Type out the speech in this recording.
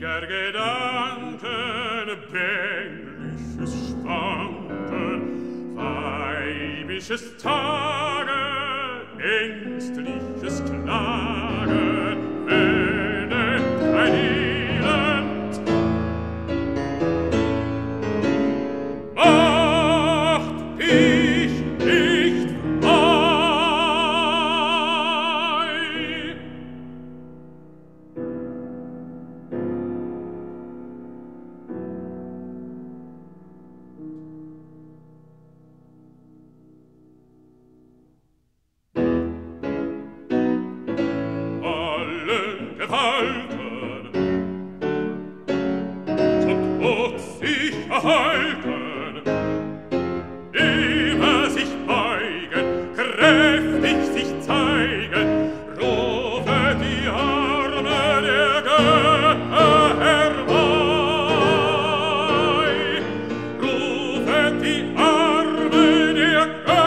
heiliger Gedanken, bängliches Schwanken, weibisches Tagen, ängstliches Klagen, wähnet ein Elend. Macht dich nicht frei! Halten, immer sich beugen, kräftig sich zeigen, rufe die Arme der Götter herbei, rufe die Arme der Götter.